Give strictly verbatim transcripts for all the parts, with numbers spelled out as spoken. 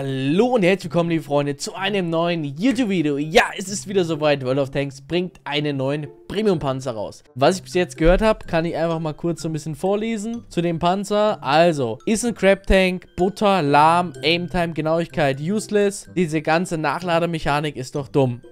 Hallo und herzlich willkommen, liebe Freunde, zu einem neuen YouTube-Video. Ja, es ist wieder soweit. World of Tanks bringt einen neuen Premium-Panzer raus. Was ich bis jetzt gehört habe, kann ich einfach mal kurz so ein bisschen vorlesen zu dem Panzer. Also, ist ein Crab-Tank, Butter, lahm, Aim-Time, Genauigkeit, useless. Diese ganze Nachlademechanik ist doch dumm.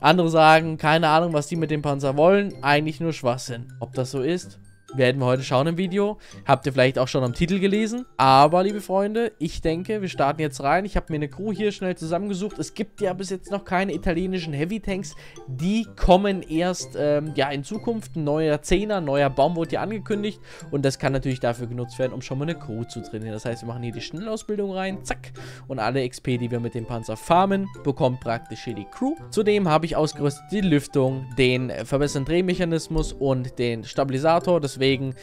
Andere sagen, keine Ahnung, was die mit dem Panzer wollen. Eigentlich nur Schwachsinn. Ob das so ist? Werden wir heute schauen im Video. Habt ihr vielleicht auch schon am Titel gelesen. Aber, liebe Freunde, ich denke, wir starten jetzt rein. Ich habe mir eine Crew hier schnell zusammengesucht. Es gibt ja bis jetzt noch keine italienischen Heavy Tanks. Die kommen erst ähm, ja, in Zukunft. Ein neuer Zehner, neuer Baum wurde hier angekündigt. Und das kann natürlich dafür genutzt werden, um schon mal eine Crew zu trainieren. Das heißt, wir machen hier die Schnellausbildung rein. Zack. Und alle X P, die wir mit dem Panzer farmen, bekommt praktisch hier die Crew. Zudem habe ich ausgerüstet die Lüftung, den äh, verbesserten Drehmechanismus und den Stabilisator. Das Deswegen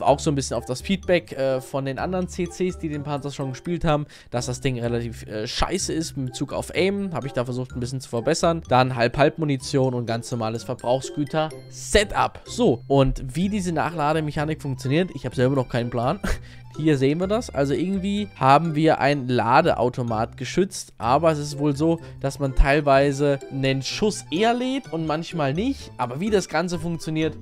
auch so ein bisschen auf das Feedback äh, von den anderen C Cs, die den Panzer schon gespielt haben, dass das Ding relativ äh, scheiße ist mit Bezug auf Aim. Habe ich da versucht, ein bisschen zu verbessern. Dann Halb-Halb-Munition und ganz normales Verbrauchsgüter-Setup. So, und wie diese Nachlademechanik funktioniert, ich habe selber noch keinen Plan. Hier sehen wir das. Also irgendwie haben wir ein Ladeautomat geschützt, aber es ist wohl so, dass man teilweise einen Schuss eher lädt und manchmal nicht. Aber wie das Ganze funktioniert,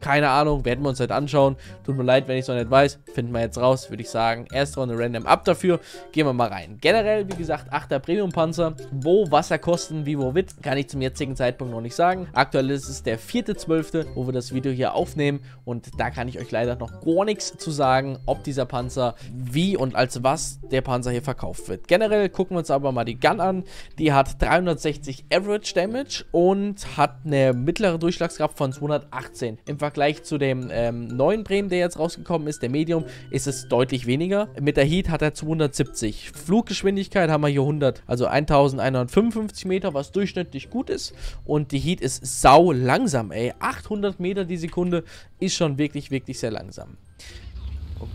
keine Ahnung, werden wir uns halt anschauen. Tut mir leid, wenn ich es noch nicht weiß. Finden wir jetzt raus, würde ich sagen. Erste Runde random ab dafür. Gehen wir mal rein. Generell, wie gesagt, achter Premium-Panzer. Wo, was er kosten, wie, wo wird, kann ich zum jetzigen Zeitpunkt noch nicht sagen. Aktuell ist es der vierte zwölfte, wo wir das Video hier aufnehmen. Und da kann ich euch leider noch gar nichts zu sagen, ob dieser Panzer, wie und als was der Panzer hier verkauft wird. Generell gucken wir uns aber mal die Gun an. Die hat dreihundertsechzig Average Damage und hat eine mittlere Durchschlagskraft von zweihundertachtzehn. Im Vergleich zu dem ähm, neuen Bremen, der jetzt rausgekommen ist, der Medium, ist es deutlich weniger. Mit der Heat hat er zweihundertsiebzig. Fluggeschwindigkeit haben wir hier hundert, also eintausendeinhundertfünfundfünfzig Meter, was durchschnittlich gut ist. Und die Heat ist sau langsam, ey. achthundert Meter die Sekunde ist schon wirklich, wirklich sehr langsam.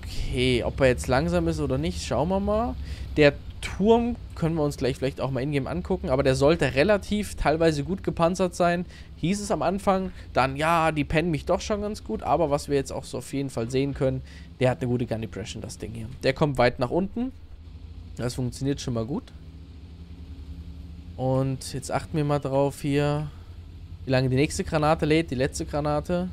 Okay, ob er jetzt langsam ist oder nicht, schauen wir mal. Der Turm können wir uns gleich vielleicht auch mal in-game angucken, aber der sollte relativ teilweise gut gepanzert sein, hieß es am Anfang. Dann, ja, die pennen mich doch schon ganz gut, aber was wir jetzt auch so auf jeden Fall sehen können, der hat eine gute Gun Depression, das Ding hier. Der kommt weit nach unten, das funktioniert schon mal gut. Und jetzt achten wir mal drauf hier, wie lange die nächste Granate lädt, die letzte Granate.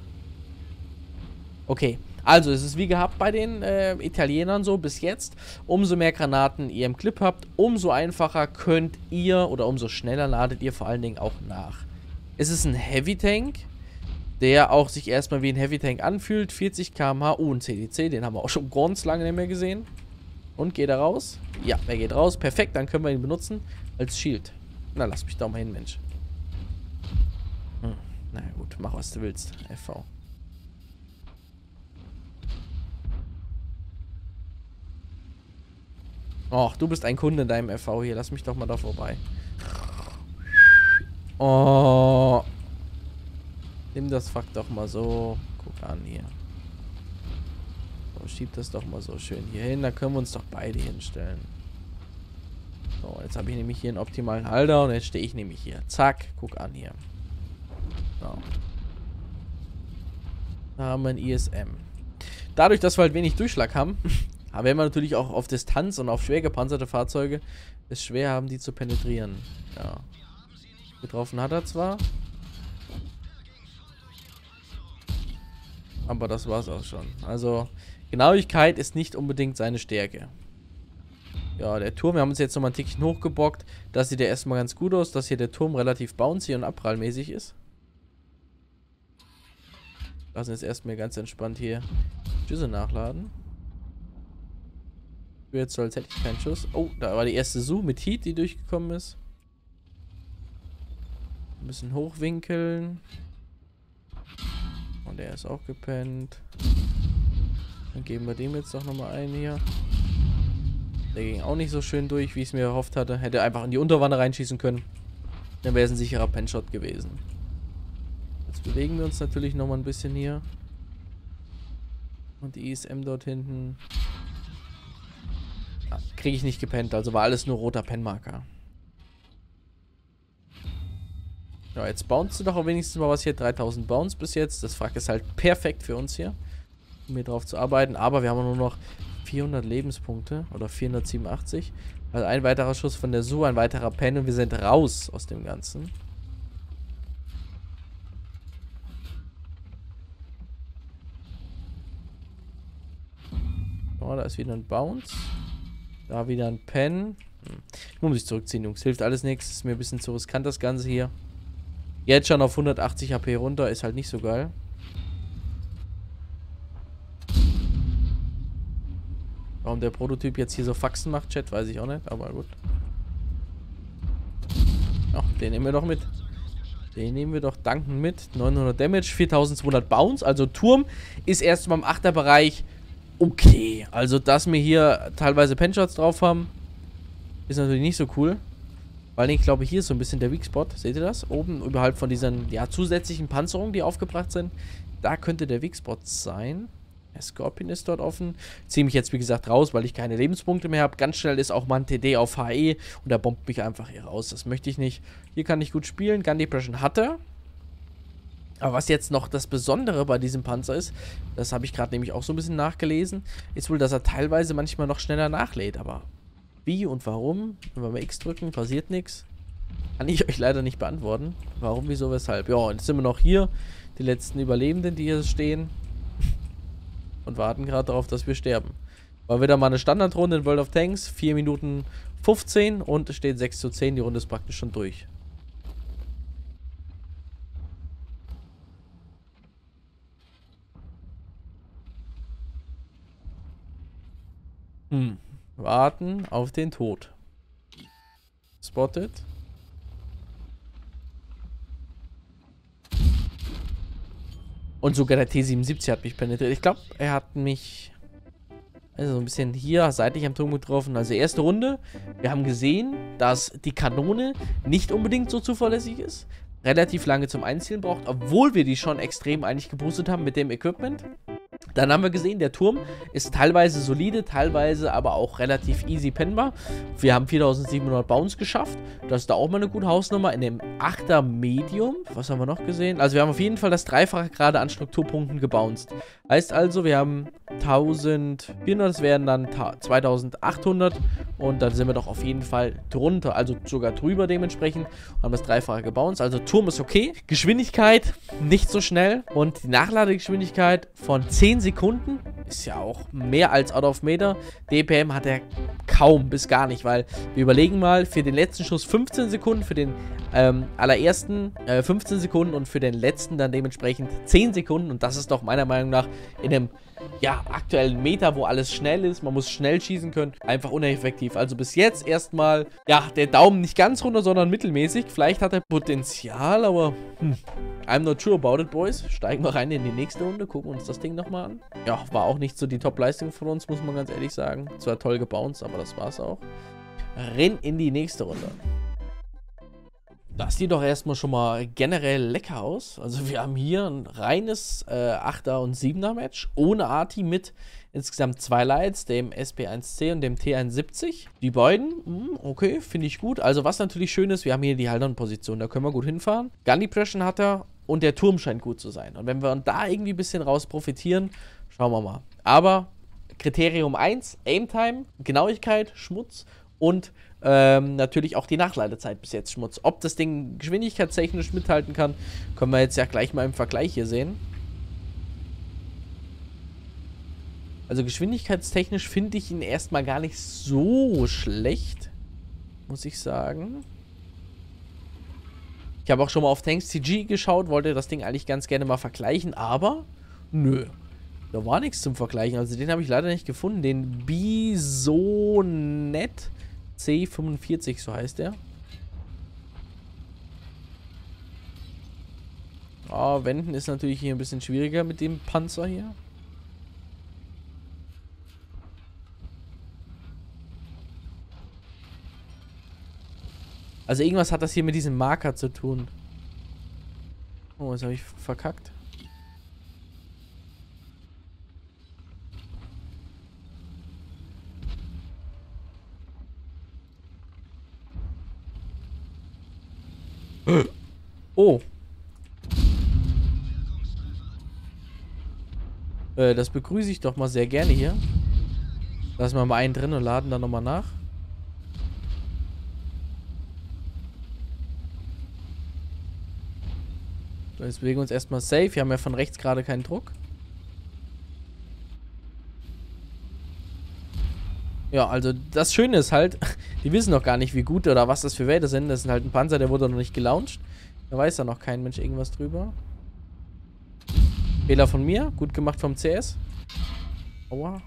Okay. Also, es ist wie gehabt bei den äh, Italienern so bis jetzt. Umso mehr Granaten ihr im Clip habt, umso einfacher könnt ihr oder umso schneller ladet ihr vor allen Dingen auch nach. Es ist ein Heavy Tank, der auch sich erstmal wie ein Heavy Tank anfühlt. vierzig Kilometer pro Stunde, oh, ein C D C, den haben wir auch schon ganz lange nicht mehr gesehen. Und geht er raus? Ja, er geht raus. Perfekt, dann können wir ihn benutzen als Shield. Na, lass mich da mal hin, Mensch. Hm, na gut, mach was du willst, F V. Och, du bist ein Kunde in deinem F V hier. Lass mich doch mal da vorbei. Oh. Nimm das Fuck doch mal so. Guck an hier. So, schieb das doch mal so schön hier hin. Da können wir uns doch beide hinstellen. So, jetzt habe ich nämlich hier einen optimalen Halter. Und jetzt stehe ich nämlich hier. Zack, guck an hier. So. Da haben wir ein I S M. Dadurch, dass wir halt wenig Durchschlag haben... Aber wenn man natürlich auch auf Distanz und auf schwer gepanzerte Fahrzeuge es schwer haben, die zu penetrieren. Ja. Getroffen hat er zwar. Aber das war's auch schon. Also, Genauigkeit ist nicht unbedingt seine Stärke. Ja, der Turm, wir haben uns jetzt nochmal ein Tickchen hochgebockt. Das sieht ja erstmal ganz gut aus, dass hier der Turm relativ bouncy und abprallmäßig ist. Lassen wir jetzt erstmal ganz entspannt hier Schüsse nachladen. Jetzt so, als hätte ich keinen Schuss. Oh, da war die erste S U mit Heat, die durchgekommen ist. Ein bisschen hochwinkeln. Und der ist auch gepennt. Dann geben wir dem jetzt doch nochmal einen hier. Der ging auch nicht so schön durch, wie ich es mir erhofft hatte. Hätte einfach in die Unterwanne reinschießen können. Dann wäre es ein sicherer Penshot gewesen. Jetzt bewegen wir uns natürlich nochmal ein bisschen hier. Und die I S M dort hinten... Kriege ich nicht gepennt, also war alles nur roter Pennmarker. Ja, jetzt bounce du doch auch wenigstens mal was hier. dreitausend Bounce bis jetzt. Das Wrack ist halt perfekt für uns hier, um hier drauf zu arbeiten. Aber wir haben nur noch vierhundert Lebenspunkte oder vierhundertsiebenundachtzig. Also ein weiterer Schuss von der S U, ein weiterer Pen und wir sind raus aus dem Ganzen. Oh, da ist wieder ein Bounce. Da wieder ein Pen. Hm. Ich muss mich zurückziehen, Jungs. Hilft alles nichts. Ist mir ein bisschen zu riskant, das Ganze hier. Jetzt schon auf hundertachtzig H P runter. Ist halt nicht so geil. Warum der Prototyp jetzt hier so Faxen macht, Chat, weiß ich auch nicht. Aber gut. Ach, den nehmen wir doch mit. Den nehmen wir doch dankend mit. neunhundert Damage, viertausendzweihundert Bounce. Also Turm ist erst mal im achter Bereich. Okay, also dass wir hier teilweise Penshots drauf haben, ist natürlich nicht so cool. Weil ich glaube, hier ist so ein bisschen der Weak Spot. Seht ihr das? Oben überhalb von diesen ja, zusätzlichen Panzerungen, die aufgebracht sind. Da könnte der Weak Spot sein. Der Scorpion ist dort offen. Ziehe mich jetzt, wie gesagt, raus, weil ich keine Lebenspunkte mehr habe. Ganz schnell ist auch mal ein T D auf H E und da bombt mich einfach hier raus. Das möchte ich nicht. Hier kann ich gut spielen. Gun Depression hatte. Aber was jetzt noch das Besondere bei diesem Panzer ist, das habe ich gerade nämlich auch so ein bisschen nachgelesen, ist wohl, dass er teilweise manchmal noch schneller nachlädt. Aber wie und warum? Wenn wir mal X drücken, passiert nichts. Kann ich euch leider nicht beantworten. Warum, wieso, weshalb? Ja, und jetzt sind wir noch hier. Die letzten Überlebenden, die hier stehen. Und warten gerade darauf, dass wir sterben. War wieder mal eine Standardrunde in World of Tanks. vier Minuten fünfzehn und es steht sechs zu zehn. Die Runde ist praktisch schon durch. Hm. Warten auf den Tod. Spotted. Und sogar der T siebenundsiebzig hat mich penetriert. Ich glaube, er hat mich also so ein bisschen hier seitlich am Turm getroffen. Also erste Runde. Wir haben gesehen, dass die Kanone nicht unbedingt so zuverlässig ist. Relativ lange zum Einzielen braucht, obwohl wir die schon extrem eigentlich geboostet haben mit dem Equipment. Dann haben wir gesehen, der Turm ist teilweise solide, teilweise aber auch relativ easy pennbar. Wir haben viertausendsiebenhundert Bounce geschafft. Das ist da auch mal eine gute Hausnummer in dem achter Medium. Was haben wir noch gesehen? Also wir haben auf jeden Fall das Dreifache gerade an Strukturpunkten gebounced. Heißt also, wir haben eintausendvierhundert, das wären dann zweitausendachthundert und dann sind wir doch auf jeden Fall drunter, also sogar drüber dementsprechend. Und haben das Dreifache gebounced. Also Turm ist okay. Geschwindigkeit nicht so schnell und die Nachladegeschwindigkeit von zehn Sekunden ist ja auch mehr als out of meter. D P M hat er kaum bis gar nicht, weil wir überlegen mal, für den letzten Schuss fünfzehn Sekunden, für den ähm, allerersten äh, fünfzehn Sekunden und für den letzten dann dementsprechend zehn Sekunden. Und das ist doch meiner Meinung nach in einem ja, aktuellen Meta, wo alles schnell ist, man muss schnell schießen können, einfach uneffektiv. Also bis jetzt erstmal, ja, der Daumen nicht ganz runter, sondern mittelmäßig. Vielleicht hat er Potenzial, aber hm, I'm not sure about it, boys. Steigen wir rein in die nächste Runde, gucken uns das Ding nochmal an. Ja, war auch nicht so die Top-Leistung von uns, muss man ganz ehrlich sagen. Zwar toll gebounced, aber das war's auch. Renn in die nächste Runde. Das sieht doch erstmal schon mal generell lecker aus. Also wir haben hier ein reines äh, achter und siebener Match ohne Arti mit insgesamt zwei Lights, dem S P eins C und dem T einundsiebzig. Die beiden, mh, okay, finde ich gut. Also was natürlich schön ist, wir haben hier die Halbdown-Position, da können wir gut hinfahren. Gun Depression hat er und der Turm scheint gut zu sein. Und wenn wir da irgendwie ein bisschen raus profitieren, schauen wir mal. Aber Kriterium eins, Aim-Time, Genauigkeit, Schmutz und Ähm, natürlich auch die Nachladezeit bis jetzt Schmutz. Ob das Ding geschwindigkeitstechnisch mithalten kann, können wir jetzt ja gleich mal im Vergleich hier sehen. Also geschwindigkeitstechnisch finde ich ihn erstmal gar nicht so schlecht, muss ich sagen. Ich habe auch schon mal auf Tanks T G geschaut, wollte das Ding eigentlich ganz gerne mal vergleichen, aber nö. Da war nichts zum Vergleichen. Also den habe ich leider nicht gefunden. Den Bisonte C fünfundvierzig, so heißt der. Oh, wenden ist natürlich hier ein bisschen schwieriger mit dem Panzer hier. Also irgendwas hat das hier mit diesem Marker zu tun. Oh, jetzt habe ich verkackt. Oh. Äh, das begrüße ich doch mal sehr gerne hier. Lassen wir mal einen drin und laden dann nochmal nach. So, jetzt bewegen wir uns erstmal safe. Wir haben ja von rechts gerade keinen Druck. Ja, also das Schöne ist halt, die wissen noch gar nicht, wie gut oder was das für Werte sind. Das sind halt ein Panzer, der wurde noch nicht gelauncht. Da weiß da noch kein Mensch irgendwas drüber. Fehler von mir, gut gemacht vom C S. Aua.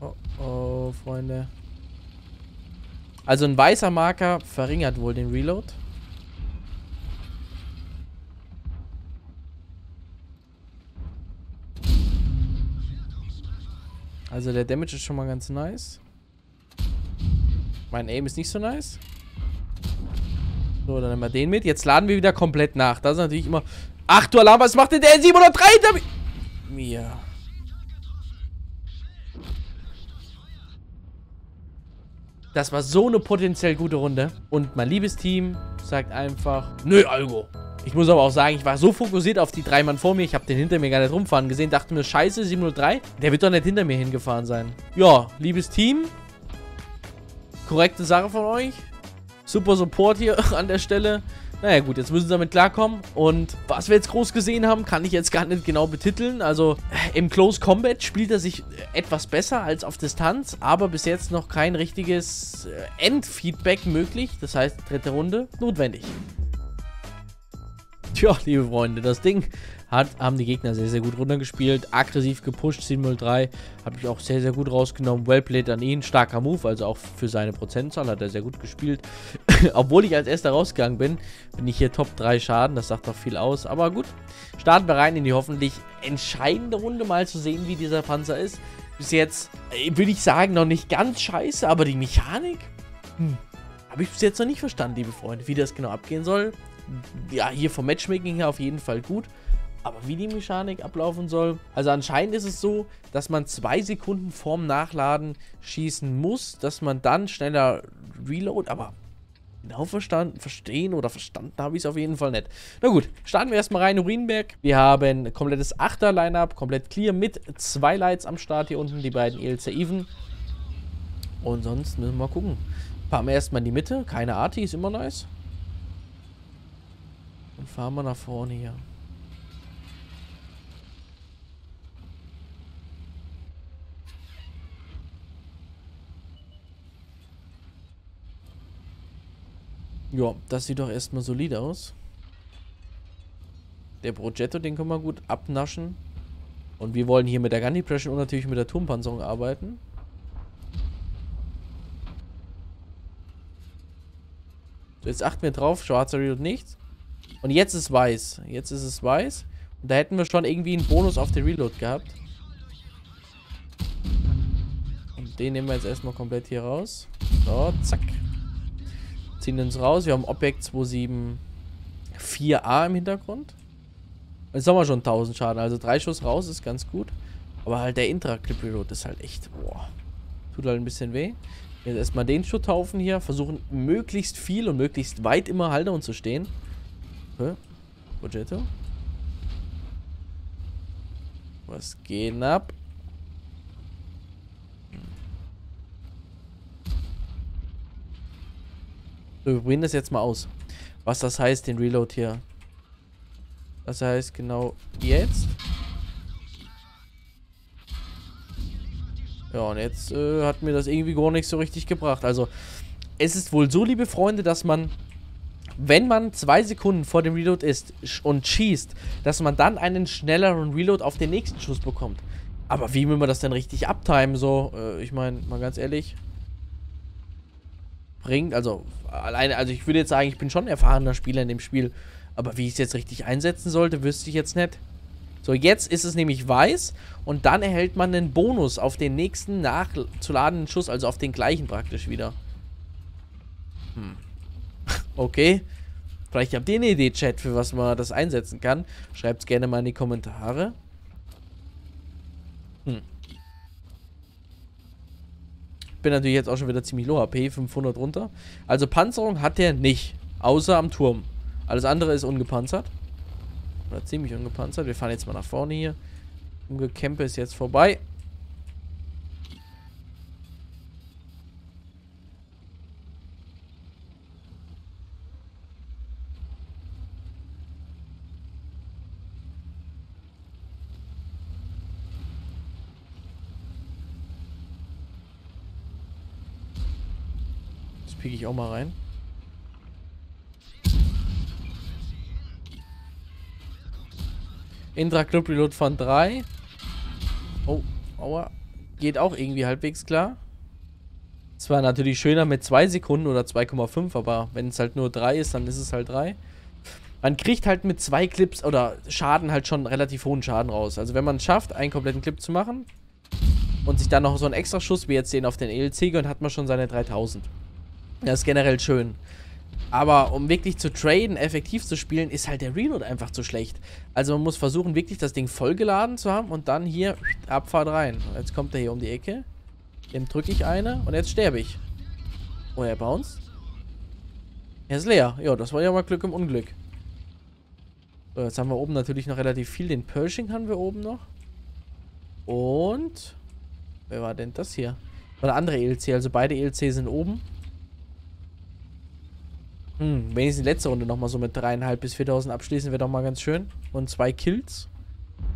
Oh, oh, Freunde. Also ein weißer Marker verringert wohl den Reload. Also der Damage ist schon mal ganz nice. Mein Aim ist nicht so nice. So, dann nehmen wir den mit. Jetzt laden wir wieder komplett nach. Das ist natürlich immer... Ach du Alarm, was macht denn der siebenhundertdrei damit? Mir. Das war so eine potenziell gute Runde. Und mein liebes Team sagt einfach... Nö, Algo. Ich muss aber auch sagen, ich war so fokussiert auf die drei Mann vor mir. Ich habe den hinter mir gar nicht rumfahren gesehen. Dachte mir, scheiße, siebenhundertdrei. Der wird doch nicht hinter mir hingefahren sein. Ja, liebes Team. Korrekte Sache von euch. Super Support hier an der Stelle. Naja gut, jetzt müssen sie damit klarkommen. Und was wir jetzt groß gesehen haben, kann ich jetzt gar nicht genau betiteln. Also im Close Combat spielt er sich etwas besser als auf Distanz. Aber bis jetzt noch kein richtiges Endfeedback möglich. Das heißt, dritte Runde notwendig. Tja, liebe Freunde, das Ding hat, haben die Gegner sehr, sehr gut runtergespielt, aggressiv gepusht, sieben null drei, habe ich auch sehr, sehr gut rausgenommen, wellplayed an ihn, starker Move, also auch für seine Prozentzahl hat er sehr gut gespielt. Obwohl ich als erster rausgegangen bin, bin ich hier Top drei Schaden, das sagt doch viel aus, aber gut, starten wir rein in die hoffentlich entscheidende Runde, mal zu sehen, wie dieser Panzer ist. Bis jetzt, würde ich sagen, noch nicht ganz scheiße, aber die Mechanik, hm, habe ich bis jetzt noch nicht verstanden, liebe Freunde, wie das genau abgehen soll. Ja, hier vom Matchmaking her auf jeden Fall gut. Aber wie die Mechanik ablaufen soll... Also anscheinend ist es so, dass man zwei Sekunden vorm Nachladen schießen muss, dass man dann schneller reload... Aber genau verstanden, verstehen oder verstanden habe ich es auf jeden Fall nicht. Na gut, starten wir erstmal rein in Marienberg. Wir haben ein komplettes Achter-Line-Up, komplett clear mit zwei Lights am Start hier unten, die beiden E L C-Even. Und sonst müssen wir mal gucken. Fahren wir erstmal in die Mitte, keine Arti, ist immer nice. Und fahren wir nach vorne hier. Ja, das sieht doch erstmal solid aus. Der Progetto, den können wir gut abnaschen. Und wir wollen hier mit der Gun Depression und natürlich mit der Turmpanzerung arbeiten. So, jetzt achten wir drauf. Schwarzer Reload nichts. Und jetzt ist weiß. Jetzt ist es weiß. Und da hätten wir schon irgendwie einen Bonus auf den Reload gehabt. Und den nehmen wir jetzt erstmal komplett hier raus. So, zack. Ziehen uns raus. Wir haben Objekt zwei sieben vier A im Hintergrund. Jetzt haben wir schon tausend Schaden. Also drei Schuss raus ist ganz gut. Aber halt der Intra-Clip-Reload ist halt echt... Boah. Tut halt ein bisschen weh. Jetzt erstmal den Schutthaufen hier. Versuchen möglichst viel und möglichst weit immer Halter und zu stehen. Okay. Progetto. Was geht ab? So, wir probieren das jetzt mal aus. Was das heißt, den Reload hier. Das heißt genau jetzt. Ja, und jetzt äh, hat mir das irgendwie gar nichts so richtig gebracht. Also, es ist wohl so, liebe Freunde, dass man... Wenn man zwei Sekunden vor dem Reload ist und schießt, dass man dann einen schnelleren Reload auf den nächsten Schuss bekommt. Aber wie will man das denn richtig abtimen? So, äh, ich meine, mal ganz ehrlich. Bringt, also, alleine, also ich würde jetzt sagen, ich bin schon ein erfahrener Spieler in dem Spiel. Aber wie ich es jetzt richtig einsetzen sollte, wüsste ich jetzt nicht. So, jetzt ist es nämlich weiß und dann erhält man einen Bonus auf den nächsten nachzuladenden Schuss, also auf den gleichen praktisch wieder. Hm. Okay, vielleicht habt ihr eine Idee, Chat, für was man das einsetzen kann. Schreibt es gerne mal in die Kommentare. Hm. Bin natürlich jetzt auch schon wieder ziemlich low H P, fünfhundert runter. Also Panzerung hat er nicht, außer am Turm. Alles andere ist ungepanzert. Oder ziemlich ungepanzert. Wir fahren jetzt mal nach vorne hier. Umgekämpfe ist jetzt vorbei. Jetzt pieke ich auch mal rein. Intra-Club Reload von drei. Oh, aua. Geht auch irgendwie halbwegs klar. Es war natürlich schöner mit zwei Sekunden oder zwei Komma fünf, aber wenn es halt nur drei ist, dann ist es halt drei. Man kriegt halt mit zwei Clips oder Schaden halt schon relativ hohen Schaden raus. Also wenn man es schafft, einen kompletten Clip zu machen und sich dann noch so einen extra Schuss wie jetzt den auf den E L C gönnt, hat man schon seine dreitausend. Das ist generell schön. Aber um wirklich zu traden, effektiv zu spielen, ist halt der Reload einfach zu schlecht. Also man muss versuchen, wirklich das Ding vollgeladen zu haben und dann hier Abfahrt rein. Jetzt kommt er hier um die Ecke. Dem drücke ich eine und jetzt sterbe ich. Oh, er bounced. Er ist leer. Ja, das war ja mal Glück im Unglück. So, jetzt haben wir oben natürlich noch relativ viel. Den Pershing haben wir oben noch. Und... Wer war denn das hier? War der andere E L C. Also beide E L C sind oben. Hm, wenigstens die letzte Runde nochmal so mit dreitausendfünfhundert bis viertausend abschließen wäre doch mal ganz schön. Und zwei Kills.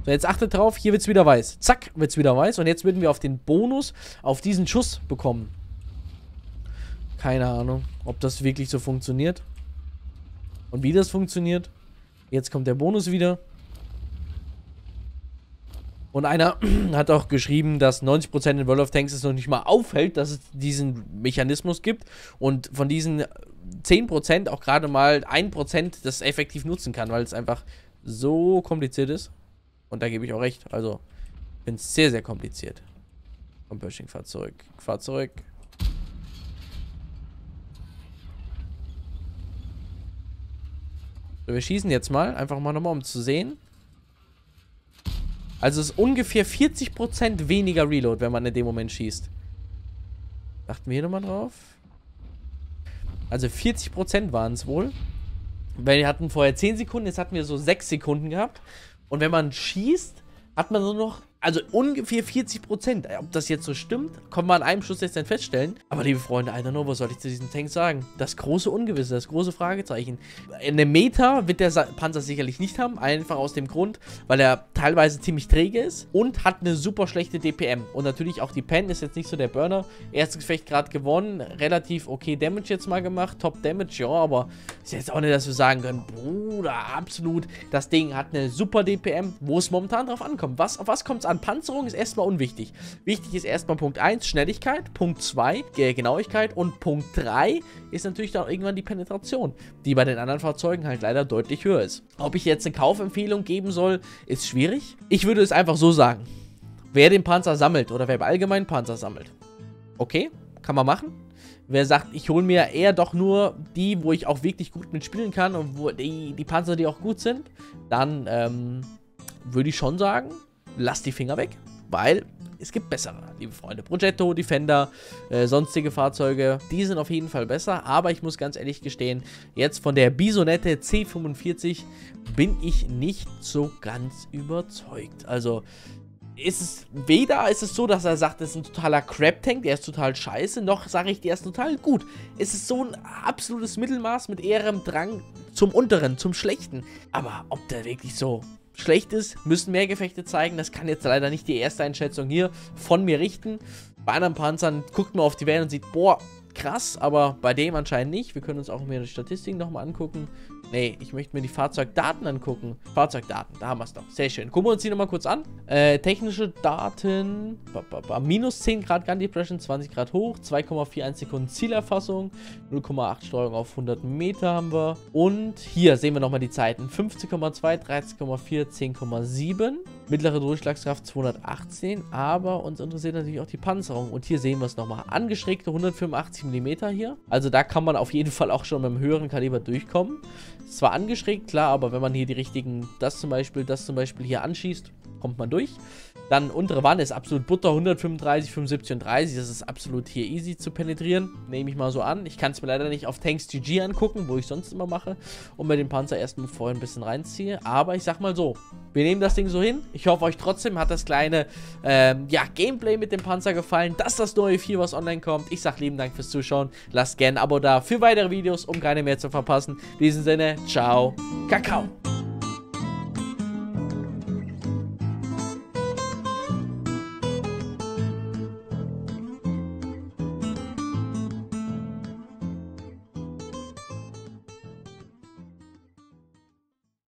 So, jetzt achtet drauf, hier wird's wieder weiß. Zack, wird's wieder weiß. Und jetzt würden wir auf den Bonus, auf diesen Schuss bekommen. Keine Ahnung, ob das wirklich so funktioniert. Und wie das funktioniert. Jetzt kommt der Bonus wieder. Und einer hat auch geschrieben, dass neunzig Prozent in World of Tanks es noch nicht mal auffällt, dass es diesen Mechanismus gibt. Und von diesen zehn Prozent auch gerade mal ein Prozent das effektiv nutzen kann, weil es einfach so kompliziert ist. Und da gebe ich auch recht. Also, ich finde es sehr, sehr kompliziert. Komm, Pershing, fahr zurück. Fahr zurück. So, wir schießen jetzt mal. Einfach mal nochmal, um zu sehen. Also es ist ungefähr vierzig Prozent weniger Reload, wenn man in dem Moment schießt. Achten wir hier nochmal drauf. Also vierzig Prozent waren es wohl. Wir hatten vorher zehn Sekunden, jetzt hatten wir so sechs Sekunden gehabt. Und wenn man schießt, hat man nur noch, also ungefähr vierzig Prozent. Ob das jetzt so stimmt, kann man an einem Schuss jetzt dann feststellen. Aber liebe Freunde, I don't know, was soll ich zu diesem Tank sagen? Das große Ungewisse, das große Fragezeichen. Eine Meta wird der Panzer sicherlich nicht haben, einfach aus dem Grund, weil er teilweise ziemlich träge ist und hat eine super schlechte D P M. Und natürlich auch die Pen ist jetzt nicht so der Burner. Erstes Gefecht gerade gewonnen, relativ okay Damage jetzt mal gemacht, Top Damage, ja, aber ist jetzt auch nicht, dass wir sagen können, Bruder, absolut, das Ding hat eine super D P M, wo es momentan drauf ankommt. Was, auf was kommt es an? Panzerung ist erstmal unwichtig. Wichtig ist erstmal Punkt eins Schnelligkeit, Punkt zwei Genauigkeit und Punkt drei ist natürlich dann irgendwann die Penetration, die bei den anderen Fahrzeugen halt leider deutlich höher ist. Ob ich jetzt eine Kaufempfehlung geben soll, ist schwierig. Ich würde es einfach so sagen. Wer den Panzer sammelt oder wer allgemein Panzer sammelt, okay, kann man machen. Wer sagt, ich hole mir eher doch nur die, wo ich auch wirklich gut mitspielen kann und wo die, die Panzer, die auch gut sind, dann ähm, würde ich schon sagen, lasst die Finger weg, weil es gibt bessere, liebe Freunde. Progetto, Defender, äh, sonstige Fahrzeuge, die sind auf jeden Fall besser, aber ich muss ganz ehrlich gestehen, jetzt von der Bisonte C fünfundvierzig bin ich nicht so ganz überzeugt. Also ist es weder ist es so, dass er sagt, das ist ein totaler Crap-Tank, der ist total scheiße, noch sage ich, der ist total gut. Es ist so ein absolutes Mittelmaß mit eher im Drang zum Unteren, zum Schlechten. Aber ob der wirklich so schlecht ist, müssen mehr Gefechte zeigen. Das kann jetzt leider nicht die erste Einschätzung hier von mir richten. Bei anderen Panzern guckt man auf die Wellen und sieht, boah, krass, aber bei dem anscheinend nicht. Wir können uns auch mehr die Statistiken nochmal angucken. Nee, ich möchte mir die Fahrzeugdaten angucken. Fahrzeugdaten, da haben wir es doch. Sehr schön. Gucken wir uns die nochmal kurz an. Äh, technische Daten. Ba, ba, ba. Minus zehn Grad Gun Depression, zwanzig Grad hoch, zwei Komma vier eins Sekunden Zielerfassung, null Komma acht Steuerung auf hundert Meter haben wir. Und hier sehen wir nochmal die Zeiten. fünfzehn Komma zwei, dreizehn Komma vier, zehn Komma sieben. Mittlere Durchschlagskraft zweihundertachtzehn. Aber uns interessiert natürlich auch die Panzerung. Und hier sehen wir es nochmal. Angeschrägte hundertfünfundachtzig Millimeter hier. Also da kann man auf jeden Fall auch schon mit einem höheren Kaliber durchkommen. Zwar angeschrägt, klar, aber wenn man hier die richtigen, das zum Beispiel, das zum Beispiel hier anschießt, kommt man durch. Dann untere Wand ist absolut Butter, hundertfünfunddreißig, fünfundsiebzig und dreißig. Das ist absolut hier easy zu penetrieren, nehme ich mal so an. Ich kann es mir leider nicht auf Tanks G G angucken, wo ich sonst immer mache. Und mit dem Panzer erstmal vorhin ein bisschen reinziehe. Aber ich sag mal so, wir nehmen das Ding so hin. Ich hoffe, euch trotzdem hat das kleine ähm, ja, Gameplay mit dem Panzer gefallen. Das ist das neue Vier, was online kommt. Ich sag lieben Dank fürs Zuschauen. Lasst gerne ein Abo da für weitere Videos, um keine mehr zu verpassen. In diesem Sinne, ciao, Kakao.